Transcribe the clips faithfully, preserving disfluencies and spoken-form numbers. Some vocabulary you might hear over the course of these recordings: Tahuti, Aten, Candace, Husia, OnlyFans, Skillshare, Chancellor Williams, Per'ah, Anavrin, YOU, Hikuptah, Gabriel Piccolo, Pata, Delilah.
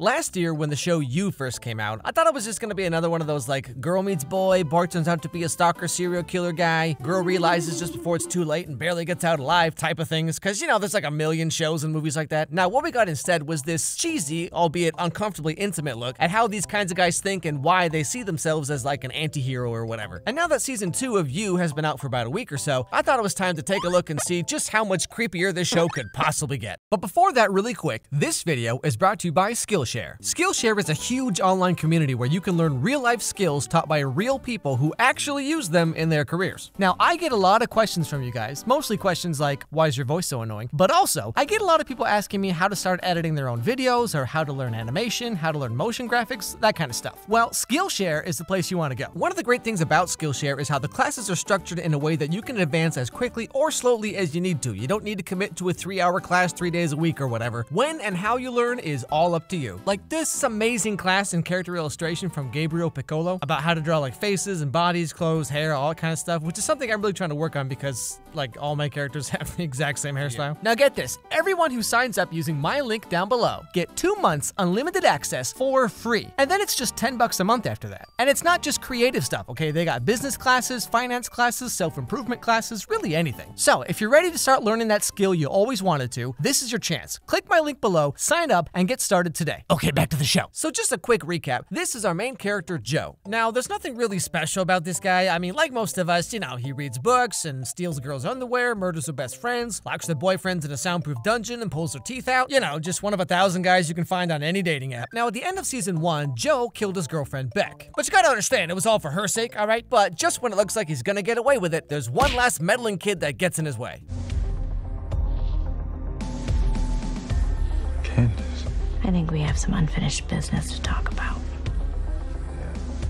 Last year, when the show You first came out, I thought it was just gonna be another one of those, like, girl meets boy, boy turns out to be a stalker serial killer guy, girl realizes just before it's too late and barely gets out alive type of things, cause you know, there's like a million shows and movies like that. Now, what we got instead was this cheesy, albeit uncomfortably intimate look at how these kinds of guys think and why they see themselves as like an anti-hero or whatever. And now that season two of You has been out for about a week or so, I thought it was time to take a look and see just how much creepier this show could possibly get. But before that, really quick, this video is brought to you by Skillshare. Skillshare is a huge online community where you can learn real-life skills taught by real people who actually use them in their careers. Now, I get a lot of questions from you guys, mostly questions like, why is your voice so annoying? But also, I get a lot of people asking me how to start editing their own videos, or how to learn animation, how to learn motion graphics, that kind of stuff. Well, Skillshare is the place you want to go. One of the great things about Skillshare is how the classes are structured in a way that you can advance as quickly or slowly as you need to. You don't need to commit to a three-hour class three days a week or whatever. When and how you learn is all up to you. Like this amazing class in character illustration from Gabriel Piccolo about how to draw like faces and bodies, clothes, hair, all that kind of stuff, which is something I'm really trying to work on because like all my characters have the exact same hairstyle. Yeah. Now get this, everyone who signs up using my link down below get two months unlimited access for free. And then it's just ten bucks a month after that. And it's not just creative stuff, okay? They got business classes, finance classes, self-improvement classes, really anything. So if you're ready to start learning that skill you always wanted to, this is your chance. Click my link below, sign up, and get started today. Okay, back to the show. So just a quick recap. This is our main character, Joe. Now, there's nothing really special about this guy. I mean, like most of us, you know, he reads books and steals a girl's underwear, murders her best friends, locks their boyfriends in a soundproof dungeon and pulls their teeth out. You know, just one of a thousand guys you can find on any dating app. Now, at the end of season one, Joe killed his girlfriend, Beck. But you gotta understand, it was all for her sake, all right? But just when it looks like he's gonna get away with it, there's one last meddling kid that gets in his way. Candace. I think we have some unfinished business to talk about.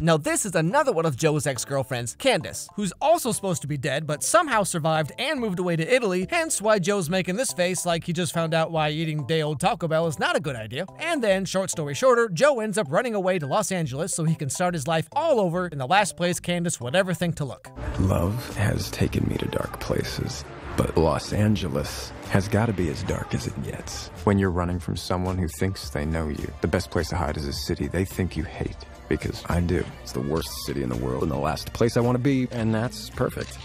Now this is another one of Joe's ex-girlfriends, Candace, who's also supposed to be dead, but somehow survived and moved away to Italy, hence why Joe's making this face like he just found out why eating day-old Taco Bell is not a good idea. And then, short story shorter, Joe ends up running away to Los Angeles so he can start his life all over in the last place Candace would ever think to look. Love has taken me to dark places, but Los Angeles has got to be as dark as it gets. When you're running from someone who thinks they know you, the best place to hide is a city they think you hate. Because I do. It's the worst city in the world and the last place I want to be, and that's perfect.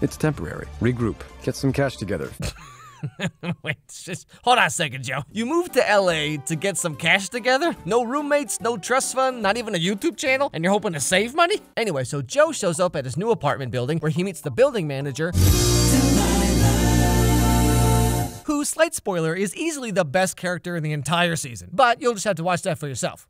It's temporary. Regroup. Get some cash together. Wait, just hold on a second, Joe. You moved to L A to get some cash together? No roommates, no trust fund, not even a YouTube channel, and you're hoping to save money? Anyway, so Joe shows up at his new apartment building where he meets the building manager, who, slight spoiler, is easily the best character in the entire season. But you'll just have to watch that for yourself.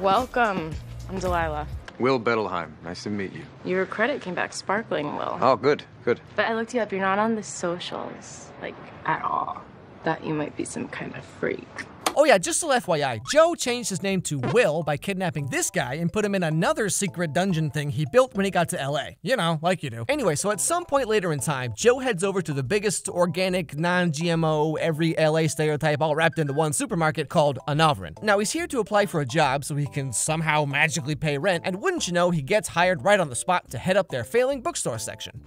Welcome. I'm Delilah. Will Bettelheim. Nice to meet you. Your credit came back sparkling, Will. Oh, good, good. But I looked you up. You're not on the socials, like, at all. Thought you might be some kind of freak. Oh yeah, just a little F Y I, Joe changed his name to Will by kidnapping this guy and put him in another secret dungeon thing he built when he got to L A. You know, like you do. Anyway, so at some point later in time, Joe heads over to the biggest organic, non-G M O, every L A stereotype all wrapped into one supermarket called Anavrin. Now he's here to apply for a job so he can somehow magically pay rent, and wouldn't you know, he gets hired right on the spot to head up their failing bookstore section.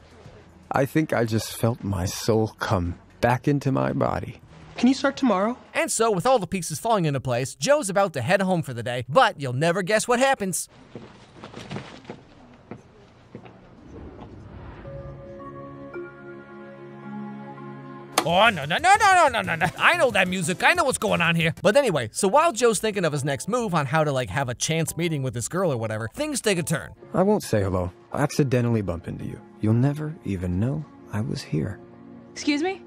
I think I just felt my soul come back into my body. Can you start tomorrow? And so, with all the pieces falling into place, Joe's about to head home for the day, but you'll never guess what happens. Oh, no, no, no, no, no, no, no. I know that music. I know what's going on here. But anyway, so while Joe's thinking of his next move on how to, like, have a chance meeting with this girl or whatever, things take a turn. I won't say hello. I'll accidentally bump into you. You'll never even know I was here. Excuse me?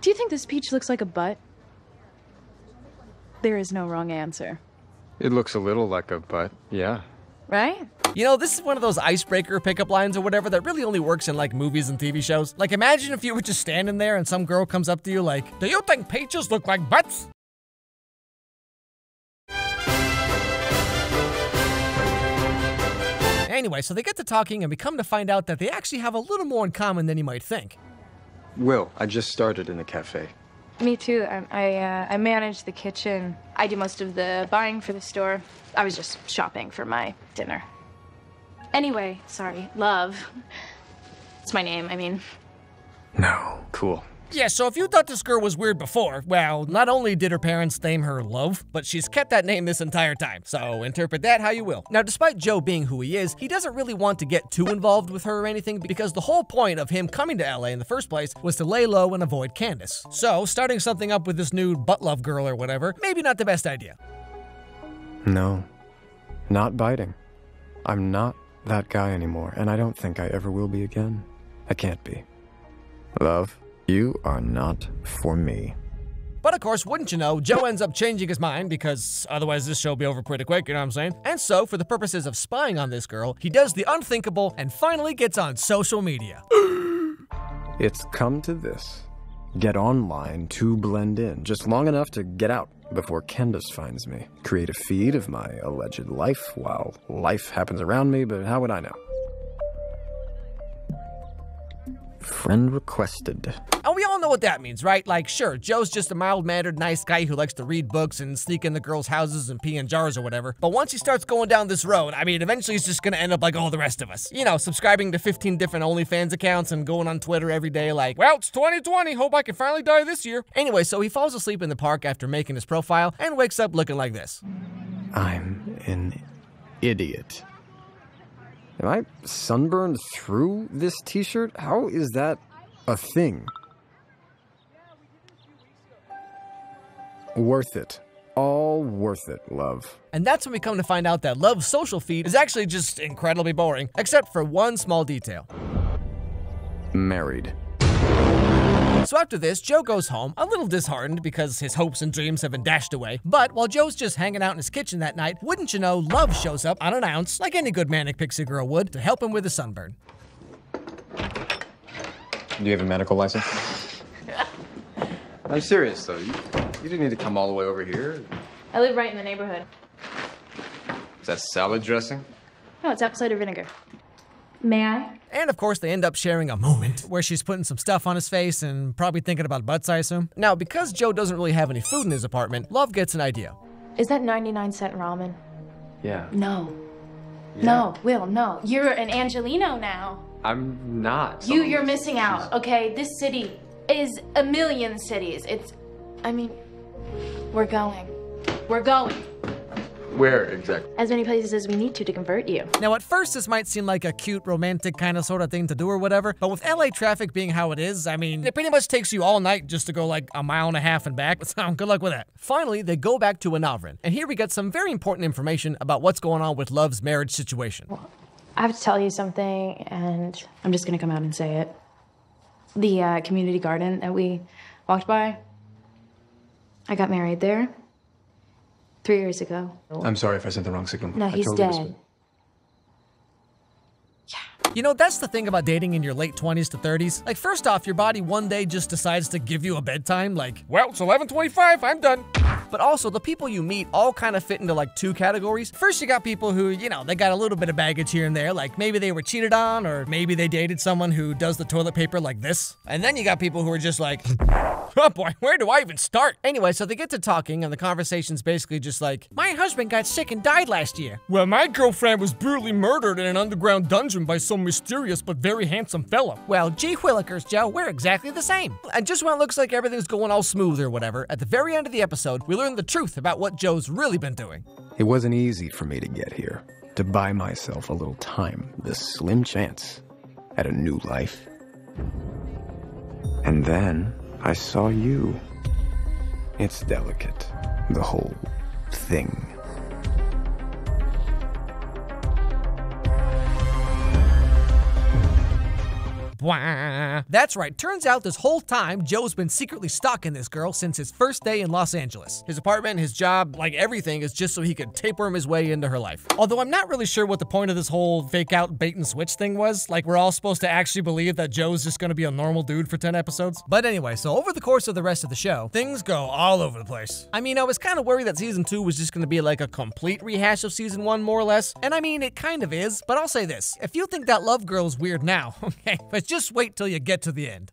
Do you think this peach looks like a butt? There is no wrong answer. It looks a little like a butt, yeah. Right? You know, this is one of those icebreaker pickup lines or whatever that really only works in, like, movies and T V shows. Like, imagine if you were just standing there and some girl comes up to you like, "Do you think peaches look like butts?" Anyway, so they get to talking and we come to find out that they actually have a little more in common than you might think. Will, I just started in the cafe. Me too. I I, uh, I manage the kitchen. I do most of the buying for the store. I was just shopping for my dinner. Anyway, sorry, love. It's my name, I mean. No. Cool. Yeah, so if you thought this girl was weird before, well, not only did her parents name her Love, but she's kept that name this entire time, so interpret that how you will. Now, despite Joe being who he is, he doesn't really want to get too involved with her or anything because the whole point of him coming to L A in the first place was to lay low and avoid Candace. So, starting something up with this nude butt love girl or whatever, maybe not the best idea. No, not biting. I'm not that guy anymore, and I don't think I ever will be again. I can't be. Love, you are not for me. But of course, wouldn't you know, Joe ends up changing his mind because otherwise this show will be over pretty quick, you know what I'm saying? And so, for the purposes of spying on this girl, he does the unthinkable and finally gets on social media. It's come to this. Get online to blend in, just long enough to get out before Candace finds me. Create a feed of my alleged life while life happens around me, but how would I know? Friend requested. And we all know what that means, right? Like, sure, Joe's just a mild-mannered, nice guy who likes to read books and sneak into girls' houses and pee in jars or whatever. But once he starts going down this road, I mean, eventually he's just gonna end up like all the rest of us. You know, subscribing to fifteen different OnlyFans accounts and going on Twitter every day like, well, it's twenty twenty, hope I can finally die this year. Anyway, so he falls asleep in the park after making his profile and wakes up looking like this. I'm an idiot. Am I sunburned through this t-shirt? How is that a thing? Worth it. All worth it, love. And that's when we come to find out that Love's social feed is actually just incredibly boring, except for one small detail. Married. So after this, Joe goes home, a little disheartened because his hopes and dreams have been dashed away. But while Joe's just hanging out in his kitchen that night, wouldn't you know, Love shows up unannounced, like any good manic pixie girl would, to help him with his sunburn. Do you have a medical license? I'm serious, though. You, you didn't need to come all the way over here. I live right in the neighborhood. Is that salad dressing? No, it's apple cider vinegar. May I? And of course, they end up sharing a moment where she's putting some stuff on his face and probably thinking about butts, I assume. Now, because Joe doesn't really have any food in his apartment, Love gets an idea. Is that ninety-nine cent ramen? Yeah. No. Yeah. No, Will, no. You're an Angelino now. I'm not. You, you're missing out, okay? This city is a million cities. It's, I mean, we're going. We're going. Where exactly? As many places as we need to to convert you. Now, at first, this might seem like a cute, romantic kind of sort of thing to do or whatever, but with L A traffic being how it is, I mean, it pretty much takes you all night just to go like a mile and a half and back, so good luck with that. Finally, they go back to Anavrin, and here we get some very important information about what's going on with Love's marriage situation. Well, I have to tell you something, and I'm just gonna come out and say it. The uh, community garden that we walked by, I got married there. Three years ago. I'm sorry if I sent the wrong signal. No, he's dead. You know, that's the thing about dating in your late twenties to thirties. Like, first off, your body one day just decides to give you a bedtime, like, well, it's eleven twenty-five, I'm done. But also, the people you meet all kind of fit into, like, two categories. First, you got people who, you know, they got a little bit of baggage here and there, like, maybe they were cheated on, or maybe they dated someone who does the toilet paper like this. And then you got people who are just like, oh boy, where do I even start? Anyway, so they get to talking, and the conversation's basically just like, my husband got sick and died last year. Well, my girlfriend was brutally murdered in an underground dungeon by some mysterious but very handsome fella. Well, gee willikers, Joe, we're exactly the same. And just when it looks like everything's going all smooth or whatever, at the very end of the episode, we learn the truth about what Joe's really been doing. It wasn't easy for me to get here, to buy myself a little time, this slim chance at a new life. And then I saw you. It's delicate, the whole thing. That's right, turns out this whole time, Joe's been secretly stalking this girl since his first day in Los Angeles. His apartment, his job, like everything is just so he could tapeworm his way into her life. Although I'm not really sure what the point of this whole fake out bait and switch thing was. Like, we're all supposed to actually believe that Joe's just gonna be a normal dude for ten episodes. But anyway, so over the course of the rest of the show, things go all over the place. I mean, I was kind of worried that season two was just gonna be like a complete rehash of season one, more or less. And I mean, it kind of is, but I'll say this. If you think that Love Girl's weird now, okay, but just wait till you get to the end.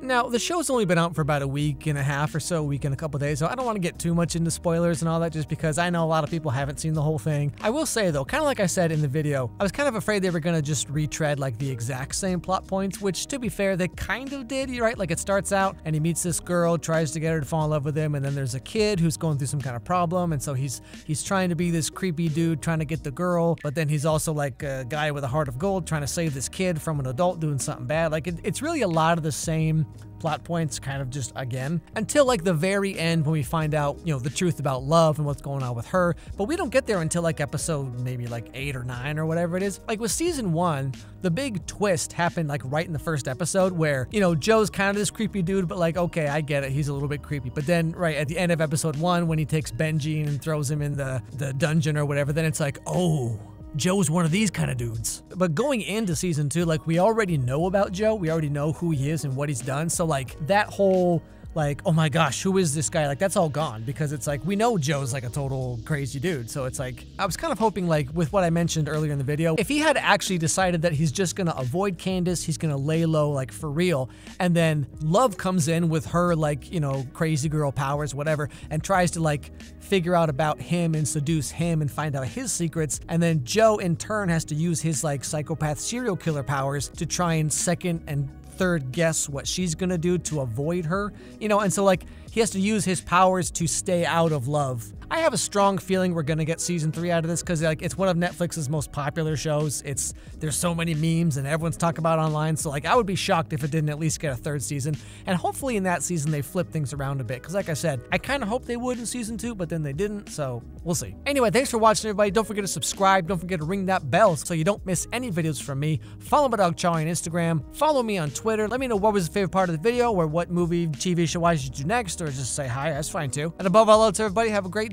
Now, the show's only been out for about a week and a half or so, week and a couple days, so I don't want to get too much into spoilers and all that just because I know a lot of people haven't seen the whole thing. I will say, though, kind of like I said in the video, I was kind of afraid they were going to just retread, like, the exact same plot points, which, to be fair, they kind of did, right? Like, it starts out, and he meets this girl, tries to get her to fall in love with him, and then there's a kid who's going through some kind of problem, and so he's he's trying to be this creepy dude, trying to get the girl, but then he's also, like, a guy with a heart of gold trying to save this kid from an adult doing something bad. Like, it, it's really a lot of the same plot points, kind of just again, until like the very end when we find out, you know, the truth about love and what's going on with her. But we don't get there until like episode maybe like eight or nine or whatever it is. Like with season one, the big twist happened like right in the first episode where, you know, Joe's kind of this creepy dude, but like, okay, I get it. He's a little bit creepy. But then right at the end of episode one, when he takes Benji and throws him in the, the dungeon or whatever, then it's like, oh, Joe's one of these kind of dudes. But going into season two, like, we already know about Joe. We already know who he is and what he's done. So, like, that whole, like, oh my gosh, who is this guy? Like, that's all gone because it's like, we know Joe's like a total crazy dude. So it's like, I was kind of hoping, like, with what I mentioned earlier in the video, if he had actually decided that he's just gonna avoid Candace, he's gonna lay low, like, for real, and then Love comes in with her, like, you know, crazy girl powers, whatever, and tries to, like, figure out about him and seduce him and find out his secrets, and then Joe, in turn, has to use his, like, psychopath serial killer powers to try and second and third guess what she's gonna do to avoid her, you know, and so like he has to use his powers to stay out of Love. I have a strong feeling we're gonna get season three out of this because like it's one of Netflix's most popular shows. It's there's so many memes and everyone's talking about it online, so like I would be shocked if it didn't at least get a third season, and hopefully in that season they flip things around a bit because like I said, I kind of hope they would in season two, but then they didn't, so we'll see. Anyway, thanks for watching, everybody. Don't forget to subscribe. Don't forget to ring that bell so you don't miss any videos from me. Follow my dog Charlie on Instagram. Follow me on Twitter. Twitter. Let me know what was your favorite part of the video or what movie, T V show I should do next, or just say hi, that's fine too. And above all else, everybody, have a great